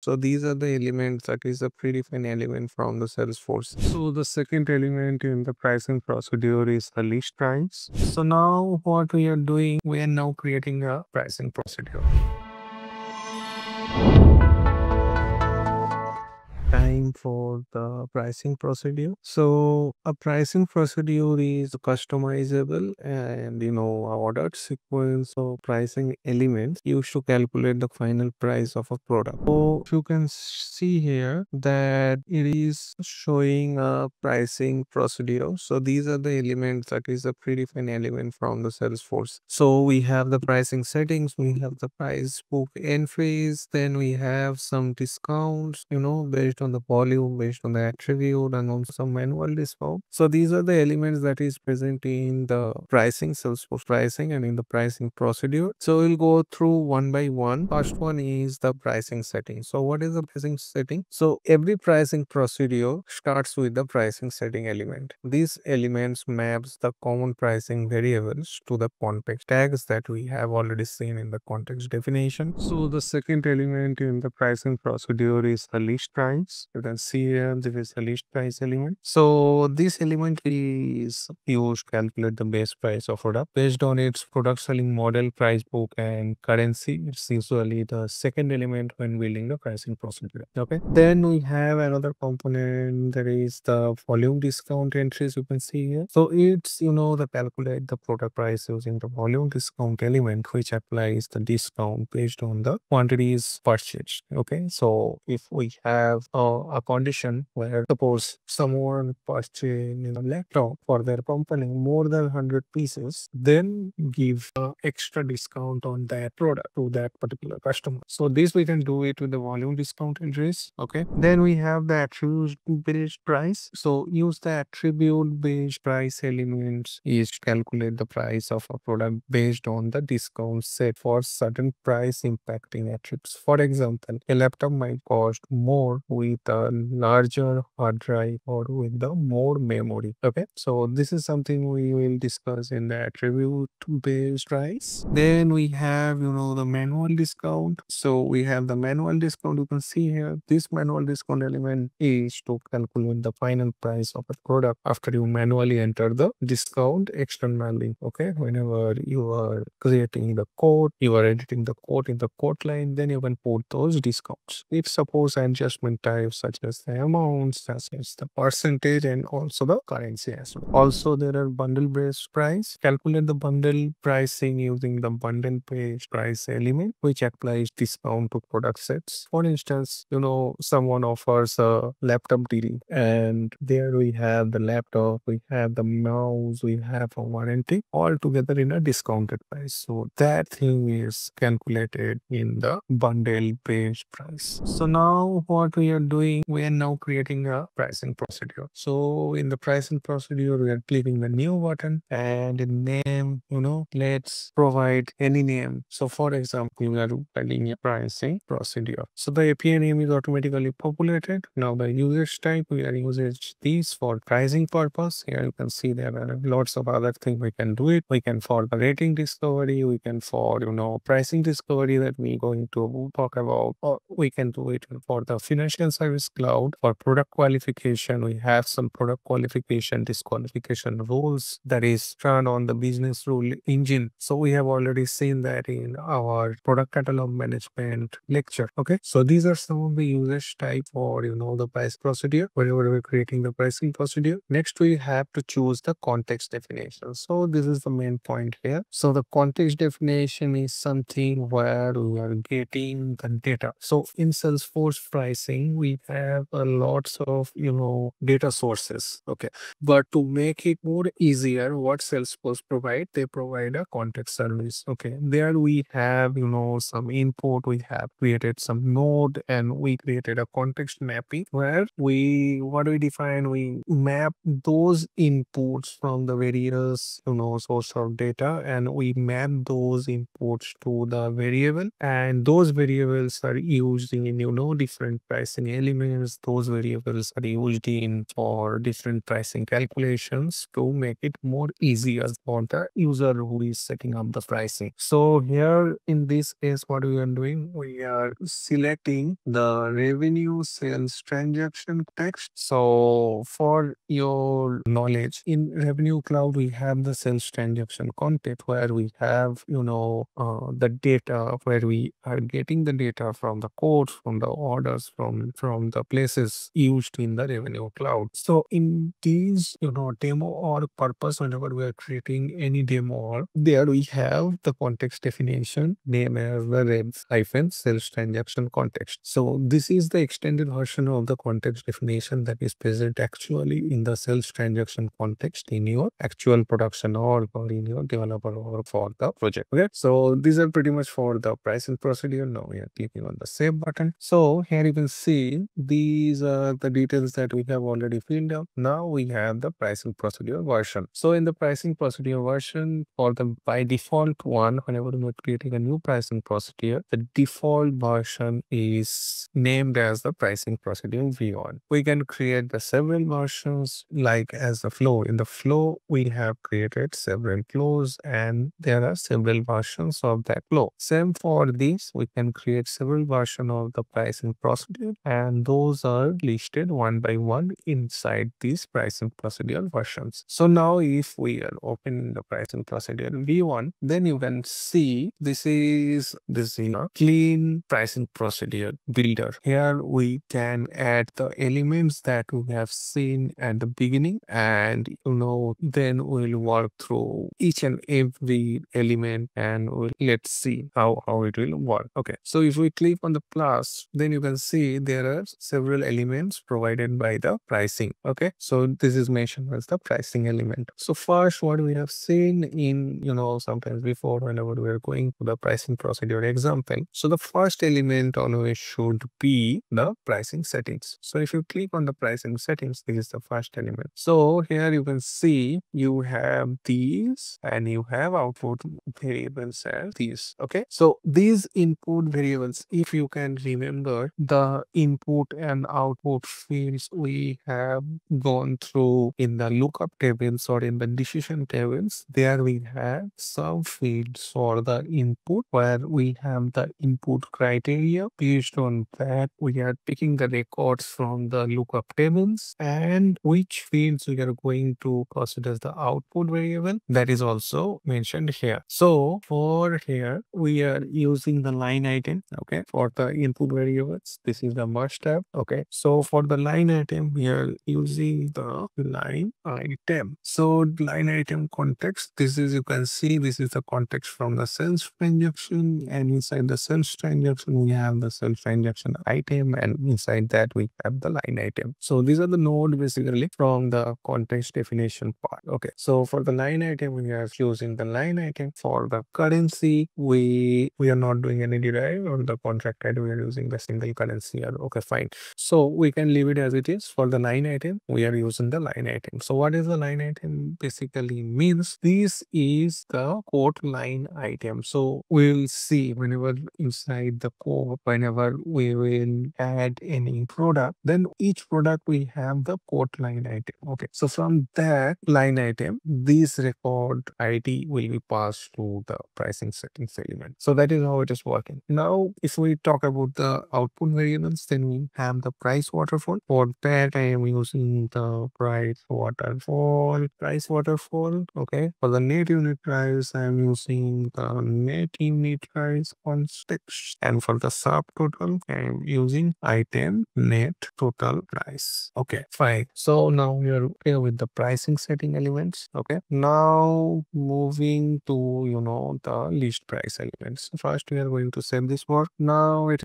So these are the elements, that is the predefined element from the Salesforce. So the second element in the pricing procedure is the list price. So now what we are doing, we are now creating a pricing procedure. Time for the pricing procedure. So a pricing procedure is customizable and ordered sequence of pricing elements used to calculate the final price of a product. So you can see here that it is showing a pricing procedure. So these are the elements, that is the predefined element from the Salesforce. So we have the pricing settings, we have the price book entries, then we have some discounts, based on the volume, based on the attribute, and also manual discount. So these are the elements that is present in the pricing, Salesforce pricing, and in the pricing procedure. So we'll go through one by one. First one is the pricing setting. So what is the pricing setting? So every pricing procedure starts with the pricing setting element. These elements maps the common pricing variables to the context tags that we have already seen in the context definition. So the second element in the pricing procedure is the list price. You can see here this is the list price element. So this element is used to calculate the base price of product based on its product selling model, price book, and currency. It's usually the second element when building the pricing procedure. Okay. Then we have another component, that is the volume discount entries. You can see here. So it's the calculate the product price using the volume discount element, which applies the discount based on the quantities purchased. Okay. So if we have a condition where suppose someone purchased laptop for their company more than 100 pieces, then give extra discount on that product to that particular customer. So this we can do it with the volume discount entries. Okay. Then we have the attribute-based price. So use the attribute-based price elements is to calculate the price of a product based on the discount set for certain price impacting attributes. For example, a laptop might cost more with a larger hard drive or with the more memory. Okay, so this is something we will discuss in the attribute-based price. Then we have, the manual discount. So we have the manual discount. You can see here, this manual discount element is to calculate the final price of a product after you manually enter the discount externally. Okay, whenever you are creating the code, you are editing the code in the code line, then you can put those discounts. If suppose adjustment types such as the amounts, such as the percentage, and also the currency as well. Also, there are bundle-based price. Calculate the bundle pricing using the bundle-based price element, which applies discount to product sets. For instance, someone offers a laptop deal, and there we have the laptop, we have the mouse, we have a warranty, all together in a discounted price. So that thing is calculated in the bundle-based price. So now what we are doing, we are now creating a pricing procedure. So in the pricing procedure, we are clicking the new button, and in name, let's provide any name. So for example, we are adding a pricing procedure. So the API name is automatically populated. Now the usage type, we are using these for pricing purpose. Here you can see there are lots of other things we can do it. We can for the rating discovery, we can for, pricing discovery that we're going to talk about, or we can do it for the financial service cloud. For product qualification, we have some product qualification, disqualification rules that is run on the business rule engine. So we have already seen that in our product catalog management lecture. Okay. So these are some of the usage type for, the price procedure, whenever we're creating the pricing procedure. Next, we have to choose the context definition. So this is the main point here. So the context definition is something where we are getting the data. So in Salesforce pricing, we have a lots of data sources. Okay, but to make it more easier, what Salesforce provide, they provide a context service. Okay, there we have some input, we have created some node, and we created a context mapping where we map those inputs from the various source of data, and we map those inputs to the variable, and those variables are used in different pricing elements Sometimes those variables are used in for different pricing calculations to make it more easier for the user who is setting up the pricing. So here in this case, what we are doing, we are selecting the revenue sales transaction text. So for your knowledge, in Revenue Cloud, we have the sales transaction content where we have, the data, where we are getting the data from the codes, from the orders, from the places used in the Revenue Cloud. So in these, demo or purpose, whenever we are creating any demo, or there we have the context definition name as the rev-sales transaction context. So this is the extended version of the context definition that is present actually in the sales transaction context in your actual production or in your developer or for the project. Okay, so these are pretty much for the pricing procedure. Now we are clicking on the save button. So here you can see these are the details that we have already filled up. Now we have the pricing procedure version. So in the pricing procedure version, for the by default one, whenever we're creating a new pricing procedure, the default version is named as the pricing procedure v1. We can create the several versions like as the flow. In the flow, we have created several flows and there are several versions of that flow. Same for this, we can create several versions of the pricing procedure and those are listed one by one inside these pricing procedure versions. So now if we are opening the pricing procedure v1, then you can see this is a clean pricing procedure builder. Here we can add the elements that we have seen at the beginning and then we'll work through each and every element and let's see how it will work. Okay, so if we click on the plus, then you can see there are several elements provided by the pricing. Okay, so this is mentioned as the pricing element. So first, what we have seen in sometimes before, whenever we are going to the pricing procedure example, so the first element always should be the pricing settings. So if you click on the pricing settings, this is the first element. So here you can see you have these and you have output variables and these. Okay, so these input variables, if you can remember the input and output fields we have gone through in the lookup tables or in the decision tables, there we have some fields for the input where we have the input criteria. Based on that, we are picking the records from the lookup tables and which fields we are going to consider as the output variable, that is also mentioned here. So for here, we are using the line item. Okay, for the input variables, this is the must tab. Okay, so for the line item, we are using the line item. So line item context, this is, you can see, this is the context from the sales transaction, and inside the sales transaction, we have the sales transaction item, and inside that we have the line item. So these are the nodes basically from the context definition part. Okay, so for the line item, we are using the line item. For the currency, we are not doing any derived on the contract item, we are using the single currency here. Okay, fine. So we can leave it as it is. For the line item, we are using the line item. So what is the line item? Basically means this is the quote line item. So we'll see whenever inside the quote, whenever we will add any product, then each product we have the quote line item. Okay, so from that line item, this record ID will be passed to the pricing settings element. So that is how it is working. Now, if we talk about the output variables, then we have the price waterfall. For that, I am using the price waterfall. Okay, for the net unit price, I am using the net unit price context, and for the subtotal, I am using item net total price. Okay, fine. So now we are here with the pricing setting elements. Okay, now moving to the list price elements. First, we are going to save this work. Now it